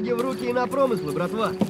ноги в руки и на промыслы, братва.